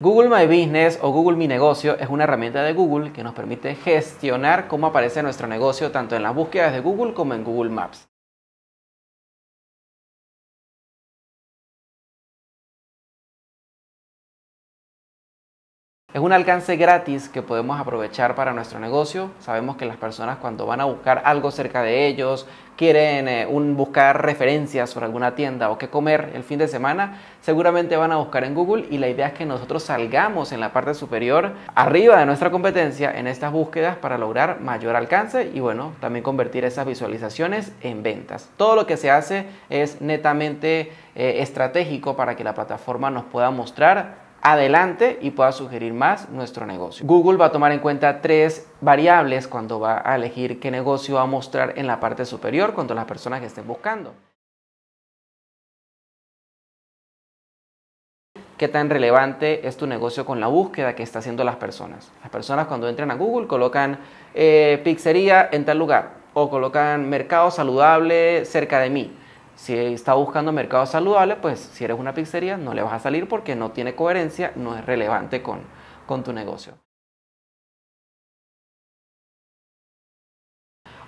Google My Business o Google Mi Negocio es una herramienta de Google que nos permite gestionar cómo aparece nuestro negocio tanto en las búsquedas de Google como en Google Maps. Es un alcance gratis que podemos aprovechar para nuestro negocio. Sabemos que las personas cuando van a buscar algo cerca de ellos, quieren buscar referencias sobre alguna tienda o qué comer el fin de semana, seguramente van a buscar en Google, y la idea es que nosotros salgamos en la parte superior, arriba de nuestra competencia, en estas búsquedas para lograr mayor alcance y bueno, también convertir esas visualizaciones en ventas. Todo lo que se hace es netamente estratégico para que la plataforma nos pueda mostrar adelante y pueda sugerir más nuestro negocio. Google va a tomar en cuenta tres variables cuando va a elegir qué negocio va a mostrar en la parte superior cuando las personas que estén buscando. ¿Qué tan relevante es tu negocio con la búsqueda que está haciendo las personas? Las personas cuando entran a Google colocan pizzería en tal lugar o colocan mercado saludable cerca de mí. Si está buscando mercado saludable, pues si eres una pizzería no le vas a salir porque no tiene coherencia, no es relevante con tu negocio.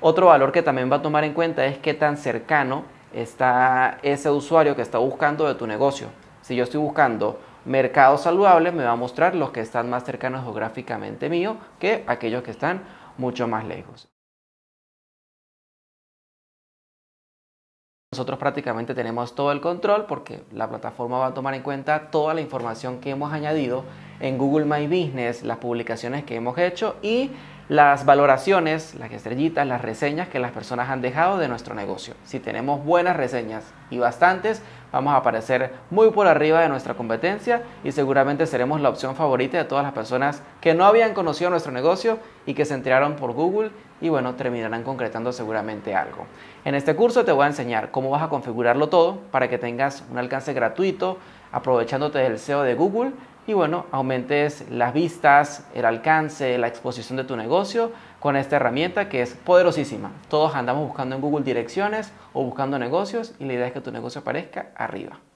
Otro valor que también va a tomar en cuenta es qué tan cercano está ese usuario que está buscando de tu negocio. Si yo estoy buscando mercado saludable, me va a mostrar los que están más cercanos geográficamente mío que aquellos que están mucho más lejos. Nosotros prácticamente tenemos todo el control porque la plataforma va a tomar en cuenta toda la información que hemos añadido en Google My Business, las publicaciones que hemos hecho y las valoraciones, las estrellitas, las reseñas que las personas han dejado de nuestro negocio. Si tenemos buenas reseñas y bastantes, vamos a aparecer muy por arriba de nuestra competencia y seguramente seremos la opción favorita de todas las personas que no habían conocido nuestro negocio y que se enteraron por Google y bueno, terminarán concretando seguramente algo. En este curso te voy a enseñar cómo vas a configurarlo todo para que tengas un alcance gratuito aprovechándote del SEO de Google y bueno, aumentes las vistas, el alcance, la exposición de tu negocio con esta herramienta que es poderosísima. Todos andamos buscando en Google direcciones o buscando negocios y la idea es que tu negocio aparezca arriba.